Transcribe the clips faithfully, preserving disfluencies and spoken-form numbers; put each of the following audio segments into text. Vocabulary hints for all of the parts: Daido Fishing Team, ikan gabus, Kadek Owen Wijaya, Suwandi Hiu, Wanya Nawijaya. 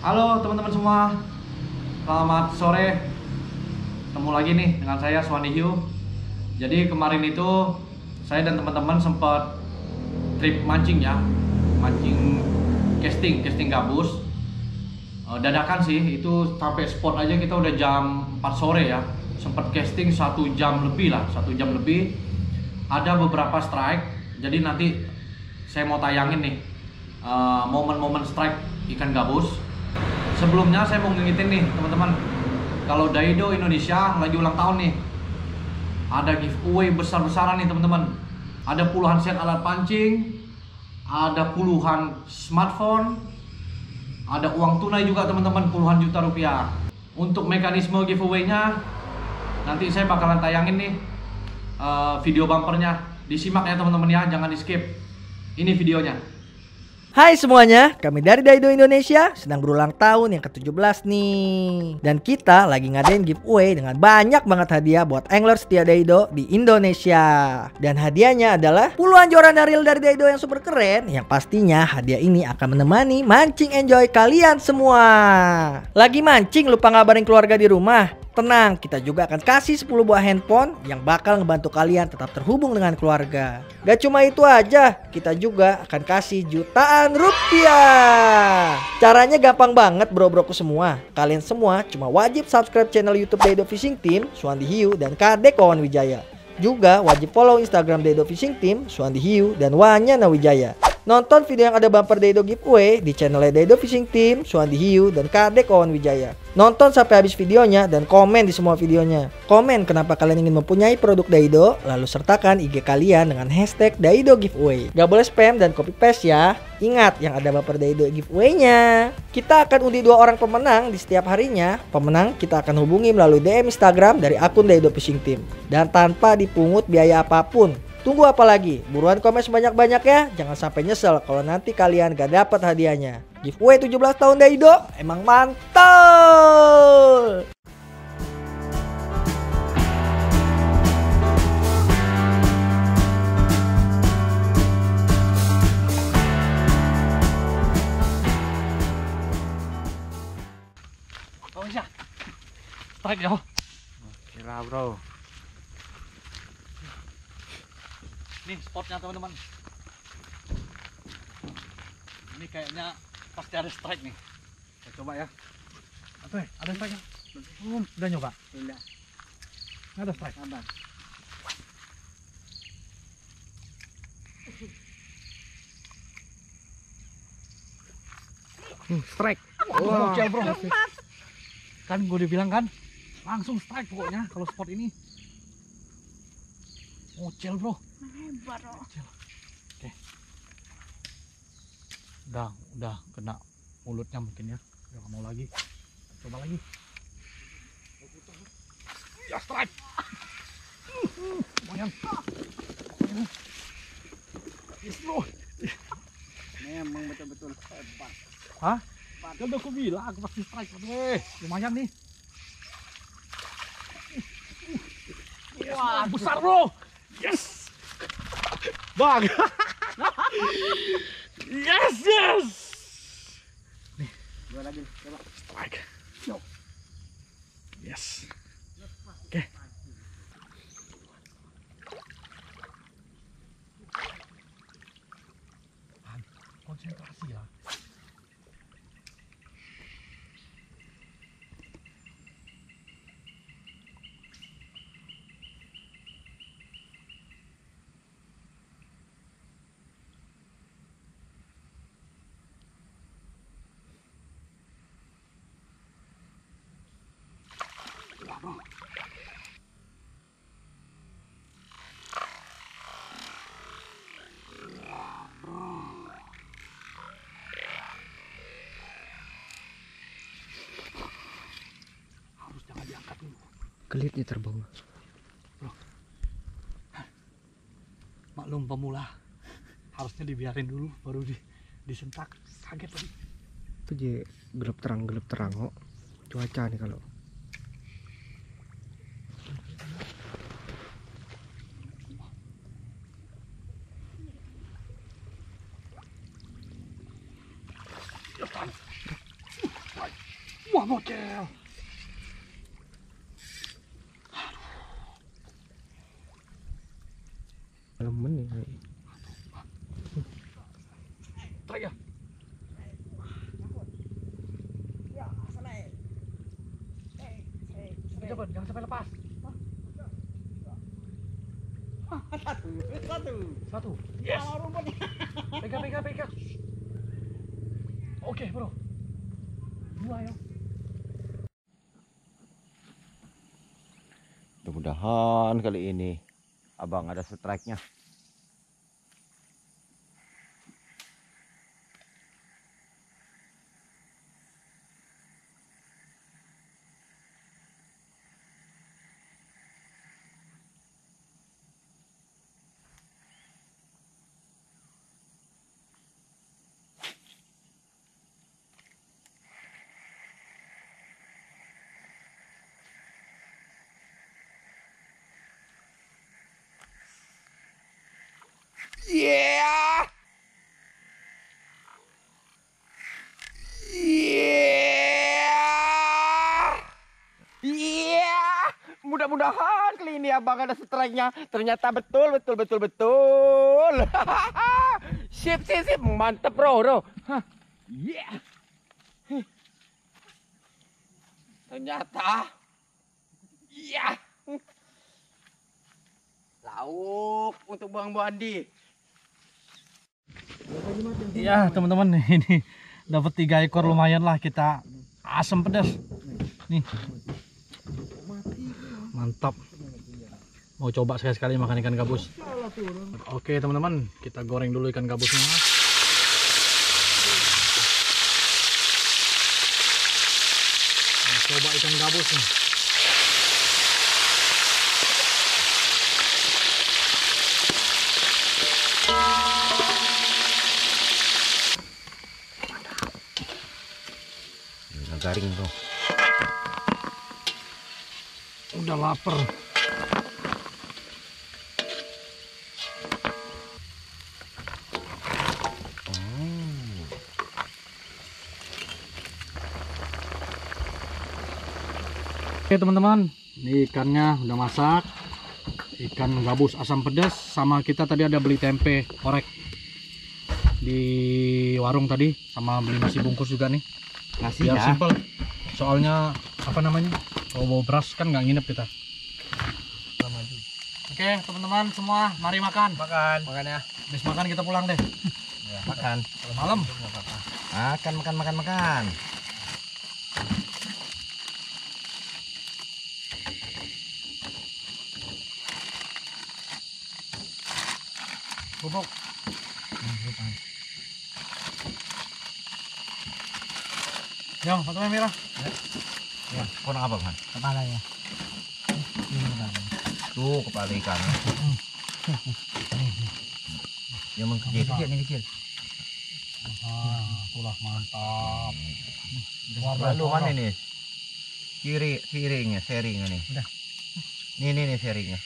Halo teman-teman semua, selamat sore. Ketemu lagi nih dengan saya Suwandi Hiu. Jadi kemarin itu saya dan teman-teman sempat trip mancing ya, mancing casting, casting gabus. Dadakan sih, itu sampai spot aja kita udah jam empat sore ya. Sempat casting satu jam lebih lah, satu jam lebih. Ada beberapa strike, jadi nanti saya mau tayangin nih momen-momen uh, strike ikan gabus. Sebelumnya saya mau ngingetin nih teman-teman, kalau Daido Indonesia lagi ulang tahun nih, ada giveaway besar-besaran nih teman-teman. Ada puluhan set alat pancing, ada puluhan smartphone, ada uang tunai juga teman-teman, puluhan juta rupiah. Untuk mekanisme giveaway-nya nanti saya bakalan tayangin nih uh, video bumpernya. Disimak ya teman-teman ya, jangan di skip. Ini videonya. Hai semuanya, kami dari Daido Indonesia sedang berulang tahun yang ke tujuh belas nih. Dan kita lagi ngadain giveaway dengan banyak banget hadiah buat angler setia Daido di Indonesia. Dan hadiahnya adalah puluhan jorana reel dari Daido yang super keren, yang pastinya hadiah ini akan menemani mancing enjoy kalian semua. Lagi mancing lupa ngabarin keluarga di rumah? Tenang, kita juga akan kasih sepuluh buah handphone yang bakal ngebantu kalian tetap terhubung dengan keluarga. Gak cuma itu aja, kita juga akan kasih jutaan rupiah. Caranya gampang banget bro-broku semua. Kalian semua cuma wajib subscribe channel YouTube Daido Fishing Team, Suwandi Hiu dan Kadek Owen Wijaya. Juga wajib follow Instagram Daido Fishing Team, Suwandi Hiu dan Wanya Nawijaya. Nonton video yang ada bumper Daido giveaway di channelnya Daido Fishing Team, Suwandi Hiu, dan Kadek Owen Wijaya. Nonton sampai habis videonya dan komen di semua videonya. Komen kenapa kalian ingin mempunyai produk Daido, lalu sertakan I G kalian dengan hashtag Daido giveaway. Gak boleh spam dan copy paste ya. Ingat yang ada bumper Daido giveaway-nya. Kita akan undi dua orang pemenang di setiap harinya. Pemenang kita akan hubungi melalui D M Instagram dari akun Daido Fishing Team. Dan tanpa dipungut biaya apapun. Tunggu apa lagi? Buruan komen sebanyak-banyak ya. Jangan sampai nyesel kalau nanti kalian gak dapat hadiahnya. Giveaway tujuh belas tahun Daido emang mantul. Oh iya. Strike ya. Gila bro. Nih spotnya teman-teman. Ini kayaknya pasti ada strike nih. Kita coba ya. Oke, ada strike ya? Um, udah nyoba? Udah. Ada strike? Ada. Hmm, strike. Wah, wow. Bro. Kan gue udah bilang kan, langsung strike pokoknya kalau spot ini. Ngocel bro. Hebat bro. Oke. Udah, udah kena mulutnya mungkin ya. Udah gak mau lagi. Coba lagi. Ya strike. Moyang. Yes bro. Memang betul-betul hebat. Hah? Padahal udah aku bilang aku pasti strike. Weh, lumayan nih. Yes, wah, bro. Besar bro. Yes. Bang. Yes, yes. Nih, dua lagi, coba. Strike. No. Yes. Oke. Okay. Konsentrasi ya. Kelitnya terbawa. Bro. Maklum pemula. Harusnya dibiarin dulu baru di disentak. Kaget tadi. Itu je gelap terang gelap terang kok. Cuaca nih kalau. Wah, model. Lemen nih. Tarik ya. Ya, selesai. Jangan, jangan sampai lepas. Satu, satu, satu. Yes. Pegang, pegang, pegang. Oke, bro. Dua ya. Mudah-mudahan kali ini abang ada strike-nya. Yeah. Yeah. Yeah. Mudah-mudahan kali ini abang ada strike-nya. Ternyata betul betul betul betul. Sip sip sip, mantep bro bro. Hah. Yeah. Huh. Ternyata. Iya. Yeah. Lauk untuk Bang Suwandi. Ya teman-teman, ini dapat tiga ekor, lumayan lah, kita asam pedas nih, mantap. Mau coba sekali-sekali makan ikan gabus. Oke teman-teman, kita goreng dulu ikan gabusnya. Nah, coba ikan gabus nih. Garing bro, udah lapar. Hmm. Oke teman-teman, ini ikannya udah masak, ikan gabus asam pedas, sama kita tadi ada beli tempe orek di warung tadi, sama beli nasi bungkus juga nih. Nasi ya, simpel. Soalnya apa namanya, kalau bawa beras kan nggak nginep kita. Oke teman-teman semua, mari makan. Makan. Makan ya. Habis makan kita pulang deh. Ya, makan. Malam. Makan, makan, makan, makan. Bubuk. Ya, pakai merah. Ya. Ya, kurang apa, Bang? Kepalanya. Tuh, kepala ikan. Ya, memang kecil-kecil ini kecil. Ah, itulah mantap. Warna lu mana ini? Kiri, kirinya, sharingnya nih. Udah. Nih, nih, nih sharingnya.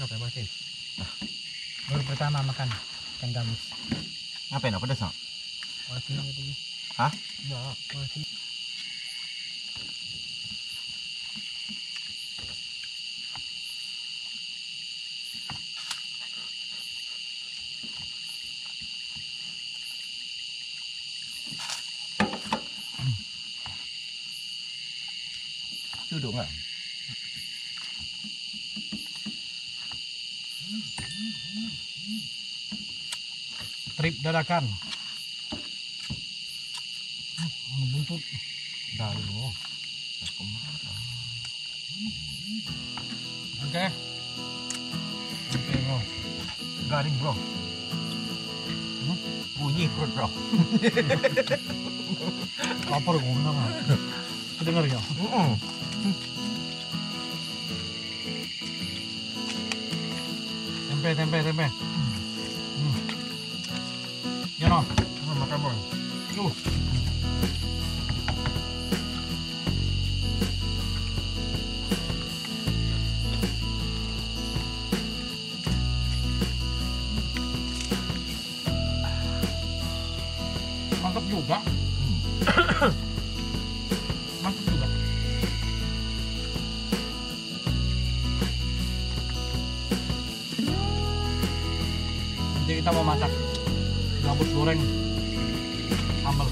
Enggak apa-apa sih. Nah. Baru pertama makan ikan gabus. Ngapain apa pedes, Bang? Wajib ini. Hah? Ya, masih. Duduk nggak? Trip dadakan. Buntut Daido. Oke. Oke bro. Garing bro. Hmm? Bunyi perut bro. Lapar gue bener gak? Kedengar ya? Mm-mm. Tempe, tempe, tempe. Hmm. Ya no? Hmm, makan bro. Yuh. Mantap juga. kita mau makan gabus goreng sambal.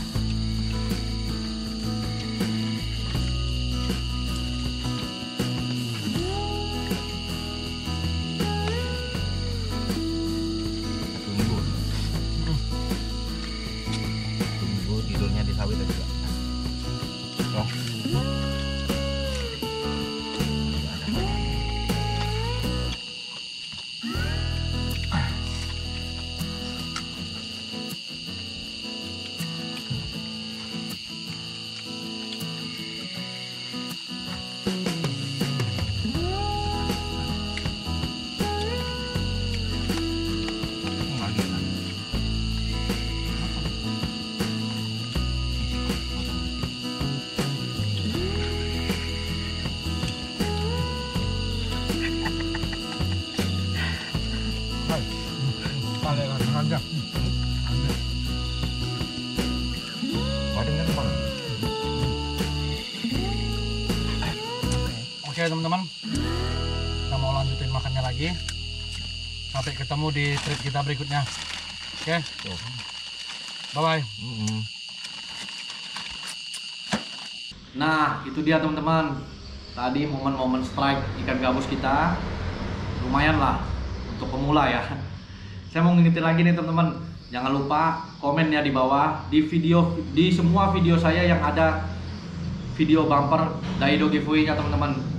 Oke teman-teman, kita mau lanjutin makannya lagi. Sampai ketemu di trip kita berikutnya. Oke, bye-bye. Nah, itu dia teman-teman. Tadi momen-momen strike ikan gabus kita. Lumayan lah untuk pemula ya. Saya mau ngingetin lagi nih teman-teman. Jangan lupa komennya di bawah. Di video, di semua video saya yang ada video bumper Daido giveaway-nya teman-teman.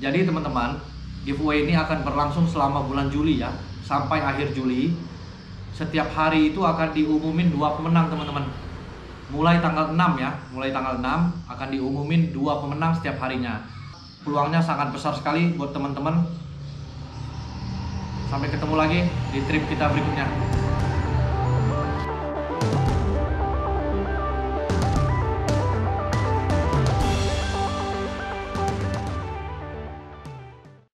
Jadi teman-teman, giveaway ini akan berlangsung selama bulan Juli ya, sampai akhir Juli. Setiap hari itu akan diumumin dua pemenang teman-teman. Mulai tanggal enam ya, mulai tanggal enam akan diumumin dua pemenang setiap harinya. Peluangnya sangat besar sekali buat teman-teman. Sampai ketemu lagi di trip kita berikutnya.